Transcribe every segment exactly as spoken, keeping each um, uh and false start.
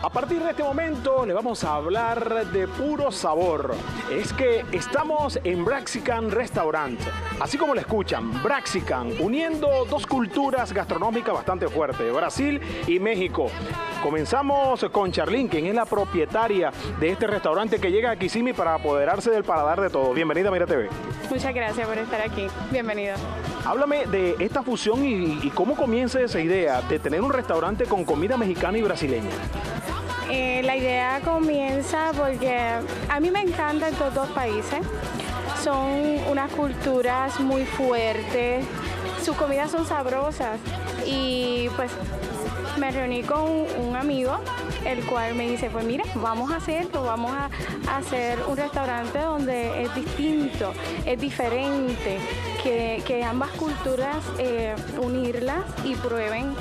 A partir de este momento le vamos a hablar de puro sabor. Es que estamos en Braxican Restaurant, así como lo escuchan, Braxican, uniendo dos culturas gastronómicas bastante fuertes, Brasil y México. Comenzamos con Charlene, quien es la propietaria de este restaurante que llega a Kisimi para apoderarse del paladar de todos. Bienvenida a MiraTV. Muchas gracias por estar aquí. Bienvenido. Háblame de esta fusión y, y cómo comienza esa idea de tener un restaurante con comida mexicana y brasileña. Eh, la idea comienza porque a mí me encantan estos dos países. Son unas culturas muy fuertes, sus comidas son sabrosas y pues me reuní con un amigo, el cual me dice, pues mira, vamos a hacerlo, vamos a hacer un restaurante donde es distinto, es diferente, que, que ambas culturas eh, unirlas y prueben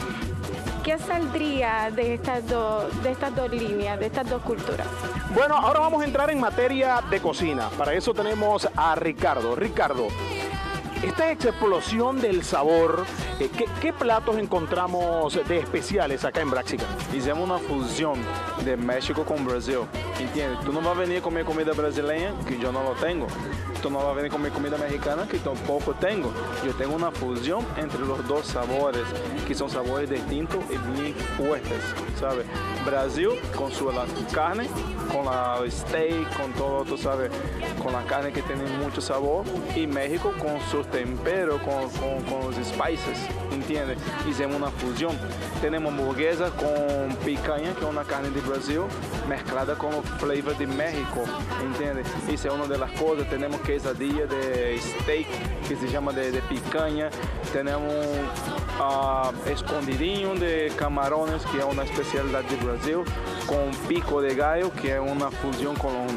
qué saldría de estas dos, de estas dos líneas, de estas dos culturas. Bueno, ahora vamos a entrar en materia de cocina. Para eso tenemos a Ricardo. Ricardo, esta explosión del sabor, ¿qué, qué platos encontramos de especiales acá en Braxican? Hicimos una fusión de México con Brasil, ¿entiendes? Tú no vas a venir a comer comida brasileña, que yo no lo tengo. Tú no vas a venir a comer comida mexicana, que tampoco tengo. Yo tengo una fusión entre los dos sabores, que son sabores distintos y bien fuertes, ¿sabes? Brasil con su la carne, con la steak, con todo, tú sabes, con la carne que tiene mucho sabor, y México con sus tempero, con, con, con los spices, ¿entiendes? Hicimos una fusión. Tenemos hamburguesa con picanha, que es una carne de Brasil, mezclada con los flavors de México, ¿entiendes? Esa es una de las cosas. Tenemos quesadilla de steak, que se llama de, de picanha. Tenemos uh, escondidinho de camarones, que es una especialidad de Brasil, con pico de gallo, que es una fusión con los...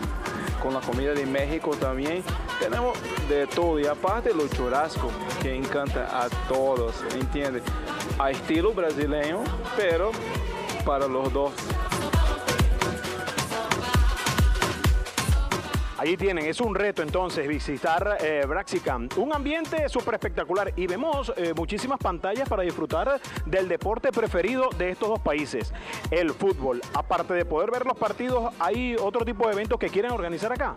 con la comida de México también. Tenemos de todo y aparte los churrascos, que encanta a todos, ¿entiendes? A estilo brasileño, pero para los dos. Allí tienen, es un reto entonces visitar eh, Braxican, un ambiente súper espectacular y vemos eh, muchísimas pantallas para disfrutar del deporte preferido de estos dos países, el fútbol. Aparte de poder ver los partidos, ¿hay otro tipo de eventos que quieren organizar acá?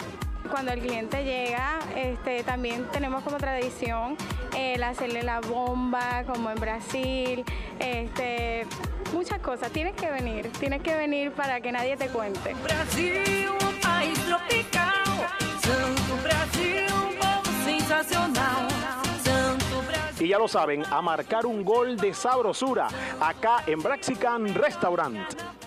Cuando el cliente llega, este, también tenemos como tradición el hacerle la bomba, como en Brasil, este, muchas cosas. Tienes que venir, tienes que venir para que nadie te cuente. Brasil, un país tropical. Y ya lo saben, a marcar un gol de sabrosura acá en Braxican Restaurant.